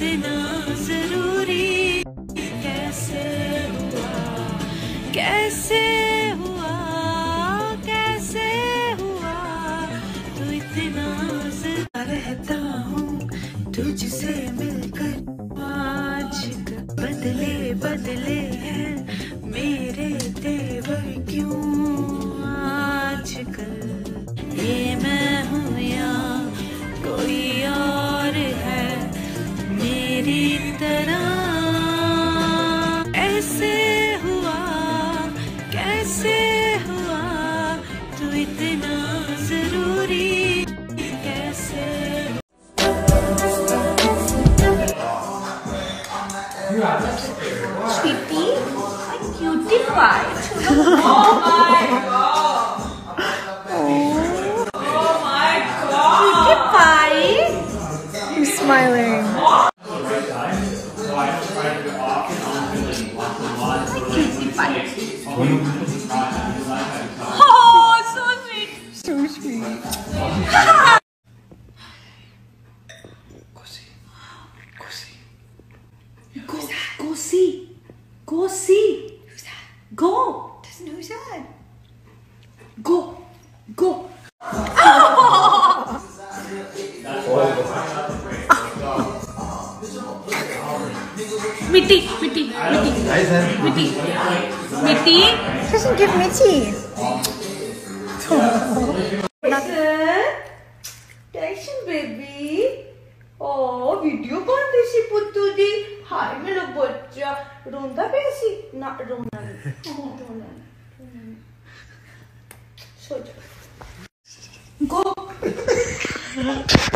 इतना जरूरी कैसे हुआ, कैसे हुआ, कैसे हुआ तू इतना ज़रा रहता हूँ तुझसे मिलकर। आज बदले बदले हैं मेरे तेवर क्यों आजकल, ये मैं हूँ या कोई और है मेरी तरह। ऐसे हुआ तू इतना जरूरी कैसे। Sweetie, cutified. Oh my god. I'm smiling. Oh, so sweet. So sweet. Go see. Who's that? Go. Doesn't know who's that. Go. Mitty. She doesn't give me tea. Attention, baby. Oh, video ban desi puttu di. Hi, mero bachcha. Ronda pesi na rona. Go.